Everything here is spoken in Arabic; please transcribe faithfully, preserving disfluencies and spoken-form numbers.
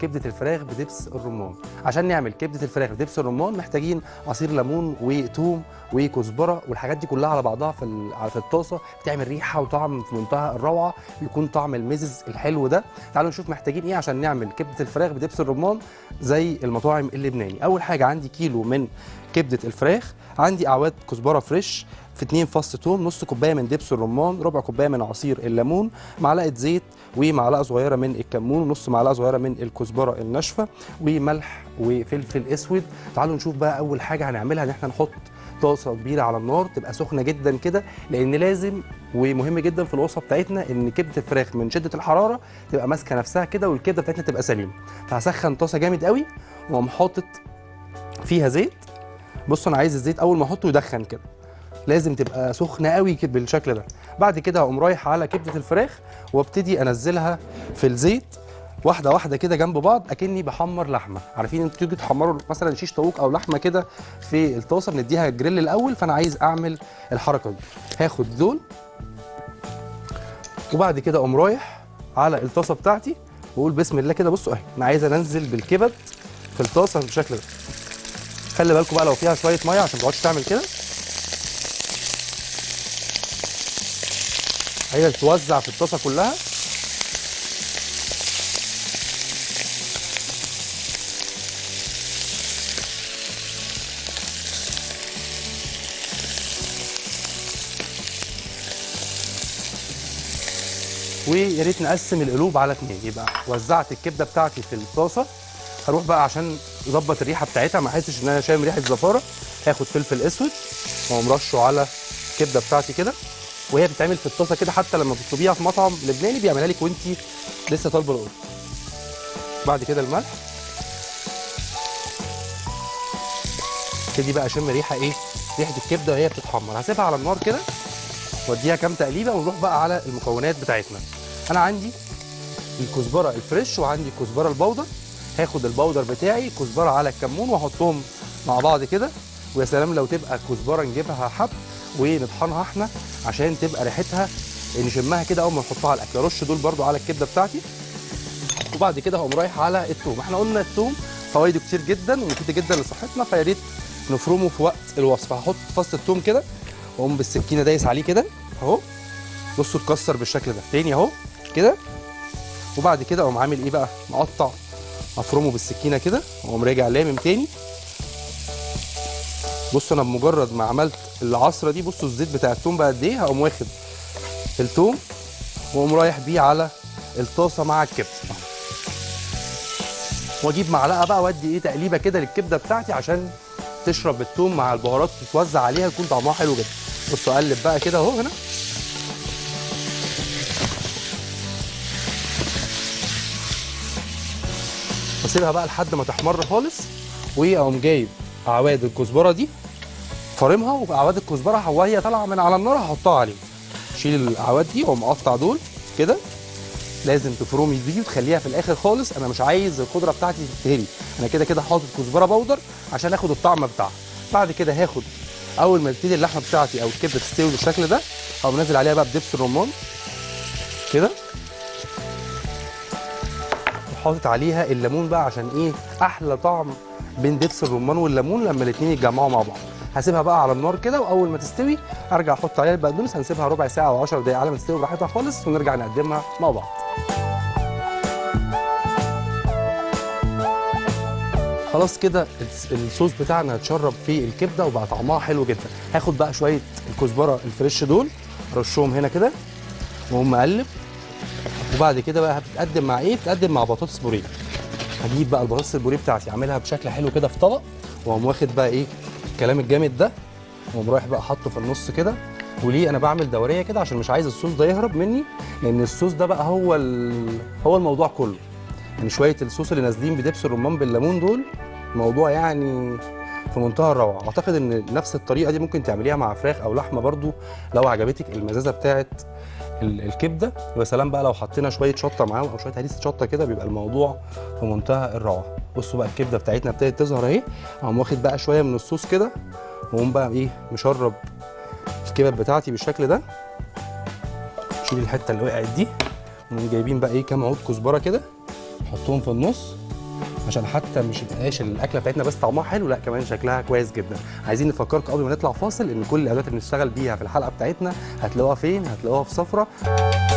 كبده الفراخ بدبس الرمان. عشان نعمل كبده الفراخ بدبس الرمان محتاجين عصير ليمون وثوم وكزبره والحاجات دي كلها على بعضها في في الطاسه، بتعمل ريحه وطعم في منتهى الروعه، بيكون طعم المزز الحلو ده. تعالوا نشوف محتاجين ايه عشان نعمل كبده الفراخ بدبس الرمان زي المطاعم اللبناني. اول حاجه عندي كيلو من كبده الفراخ، عندي اعواد كزبره فريش، في اتنين فص ثوم، نص كوبايه من دبس الرمان، ربع كوبايه من عصير الليمون، معلقه زيت ومعلقه صغيره من الكمون، ونص معلقه صغيره من الكزبره الناشفه، وملح وفلفل اسود. تعالوا نشوف بقى اول حاجه هنعملها ان احنا نحط طاسه كبيره على النار تبقى سخنه جدا كده، لان لازم ومهم جدا في الوصفه بتاعتنا ان كبده الفراخ من شده الحراره تبقى ماسكه نفسها كده والكبده بتاعتنا تبقى سليمه. فهسخن طاسه جامد قوي واقوم حاطط فيها زيت. بصوا انا عايز الزيت اول ما احطه يدخن كده، لازم تبقى سخنه قوي بالشكل ده. بعد كده هقوم رايح على كبده الفراخ وابتدي انزلها في الزيت واحده واحده كده جنب بعض، اكني بحمر لحمه. عارفين انتوا تيجي تحمروا مثلا شيش طاووق او لحمه كده في الطاسه بنديها الجريل الاول، فانا عايز اعمل الحركه دي. هاخد دول وبعد كده اقوم رايح على الطاسه بتاعتي واقول بسم الله كده. بصوا اهي انا عايز انزل بالكبد في الطاسه بالشكل ده. خلي بالكم بقى لو فيها شويه ميه عشان ما تقعدش تعمل كده، هي تتوزع في الطاسه كلها. ويا ريت نقسم القلوب على اتنين، يبقى وزعت الكبده بتاعتي في الطاسه. هروح بقى عشان اظبط الريحه بتاعتها ما احسش ان انا شامم ريحه زفاره، هاخد فلفل اسود واقوم رشه على الكبده بتاعتي كده وهي بتتعمل في الطاسه كده. حتى لما بتطلبيها في مطعم لبناني بيعملها لك وانتي لسه طالبه القرص. بعد كده الملح، ابتدي بقى اشم ريحه ايه؟ ريحه الكبده وهي بتتحمر. هسيبها على النار كده واديها كام تقليبه ونروح بقى على المكونات بتاعتنا. انا عندي الكزبره الفريش وعندي الكزبره البودر، هاخد البودر بتاعي كزبره على الكمون واحطهم مع بعض كده. ويا سلام لو تبقى الكزبره نجيبها حب ونطحنها احنا عشان تبقى ريحتها نشمها كده اول ما نحطها على الاكل. ارش دول برده على الكبده بتاعتي. وبعد كده هقوم رايح على الثوم. احنا قلنا الثوم فوائده كتير جدا ومفيده جدا لصحتنا، فيا ريت نفرمه في وقت الوصفه. هحط فص الثوم كده واقوم بالسكينه دايس عليه كده اهو. بصوا اتكسر بالشكل ده تاني اهو كده. وبعد كده اقوم عامل ايه بقى؟ مقطع، افرمه بالسكينه كده واقوم راجع لامم تاني. بصوا انا بمجرد ما عملت العصره دي بصوا الزيت بتاع الثوم بقى قد ايه. هقوم واخد الثوم واقوم رايح بيه على الطاسه مع الكبده واجيب معلقه بقى وادي ايه تقليبه كده للكبده بتاعتي عشان تشرب الثوم مع البهارات تتوزع عليها يكون طعمها حلو جدا. بصوا اقلب بقى كده اهو هنا. واسيبها بقى لحد ما تحمر خالص، واقوم جايب اعواد الكزبره دي فارمها، واعواد الكزبره وهي طالعه من على النار هحطها عليهم. شيل الاعواد دي واقوم اقطع دول كده. لازم تفرمي دي وتخليها في الاخر خالص، انا مش عايز الخضره بتاعتي تتهري. انا كده كده حاطط كزبره بودر عشان اخد الطعم بتاعها. بعد كده هاخد اول ما تبتدي اللحمه بتاعتي او الكبده تستوي بالشكل ده هقوم نازل عليها بقى بدبس الرمان كده، وحاطط عليها الليمون بقى عشان ايه؟ احلى طعم بين دبس الرمان والليمون لما الاثنين يتجمعوا مع بعض. هسيبها بقى على النار كده، واول ما تستوي ارجع احط عليها البقدونس. هنسيبها ربع ساعه او عشر دقائق على ما تستوي براحتها خالص، ونرجع نقدمها مع بعض. خلاص كده الصوص بتاعنا اتشرب في الكبده وبقى طعمها حلو جدا. هاخد بقى شويه الكزبره الفريش دول ارشهم هنا كده واقوم مقلب. وبعد كده بقى هتتقدم مع ايه؟ بتتقدم مع بطاطس بوريه. هجيب بقى البطاطس البوريه بتاعتي اعملها بشكل حلو كده في طبق، واقوم واخد بقى ايه الكلام الجامد ده واقوم رايح بقى حاطه في النص كده. وليه انا بعمل دوريه كده؟ عشان مش عايز الصوص ده يهرب مني، لان الصوص ده بقى هو هو الموضوع كله. يعني شويه الصوص اللي نازلين بدبس الرمان بالليمون دول موضوع يعني في منتهى الروعه. اعتقد ان نفس الطريقه دي ممكن تعمليها مع فراخ او لحمه برضو لو عجبتك المزازه بتاعت الكبده. ويا سلام بقى لو حطينا شويه شطه معاهم او شويه هريسه شطه كده بيبقى الموضوع في منتهى الروعه. بصوا بقى الكبده بتاعتنا ابتدت تظهر اهي. اقوم واخد بقى شويه من الصوص كده واقوم بقى ايه مشرب الكبد بتاعتي بالشكل ده. شيل الحته اللي وقعت دي. ونقوم جايبين بقى ايه كام عود كزبره كده حطهم في النص عشان حتى مش تبقاش الاكله بتاعتنا بس طعمها حلو، لا كمان شكلها كويس جدا. عايزين نفكركم قبل ما نطلع فاصل ان كل الادوات اللي بنشتغل بيها في الحلقه بتاعتنا هتلاقوها فين؟ هتلاقوها في صفرة.